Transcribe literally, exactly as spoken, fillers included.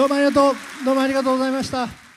どうもありがとう、どうもありがとうございました。